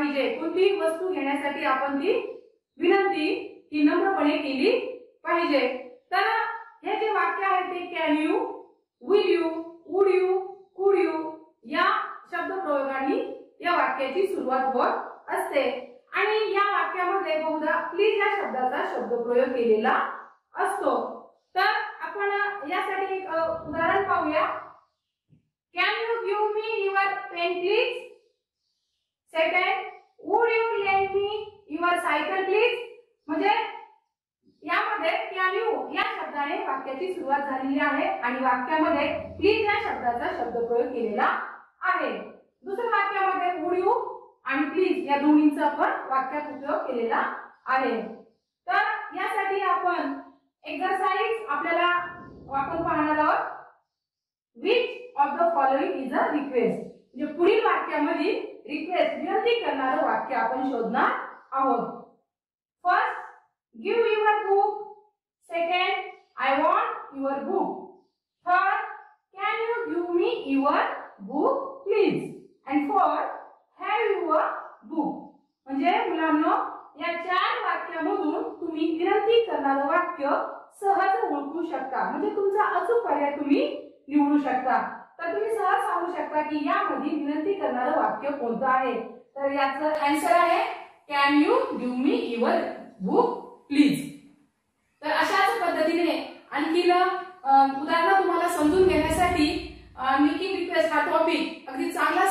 पाहिजे, कोणतीही वस्तू घेण्यासाठी आपण ती विनंती ही नम्रपणे केली पाहिजे। तर हे जे वाक्य आहे ते can you, will you, would you, could you या शब्द प्रयोगांनी या वाक्याची सुरुवात होत असते आणि या वाक्यामध्ये बहुधा प्लीज या शब्दाचा शब्दप्रयोग केलेला असतो। तर आपण यासाठी एक उदाहरण पाहूया। Can you give me your pen please? Second, would you lend me your cycle please? म्हणजे यामध्ये कॅन यू या शब्दाने वाक्याची सुरुवात झालेली आहे आणि वाक्यामध्ये प्लीज या शब्दाचा शब्दप्रयोग केलेला आहे। दुसऱ्या वाक्यामध्ये वुड यू आणि प्लीज या दोन्हींचा आपण वाक्यात उपयोग केलेला आहे। तर यासाठी आपण एक्सरसाइज आपल्याला आपण पाहणार आहोत। Which of the following is a request, म्हणजे पुढील वाक्यामध्ये रिक्वेस्ट विनंती करणारे वाक्य आपण शोधणार आहोत। First, give your book. Second, I want your book. Third, can you give me your book please? And fourth, have your book. म्हणजे मुलांनो या चार वाक्यामधून तुम्ही विनंती करणारे वाक्य सहज ओळखू शकता, म्हणजे तुमचा अचूक पर्याय तुम्ही निवडू शकता। तर तुम्ही सहज सांगू शकता की यामध्ये विनंती करणारे वाक्य कोणतं आहे। तर याचं आन्सर आहे can you give me your book please. तर अशाच पद्धतीने आणखीन उदाहरण तुम्हाला समजून घेण्यासाठी मेकिंग रिक्वेस्ट हा टॉपिक अगदी चांगला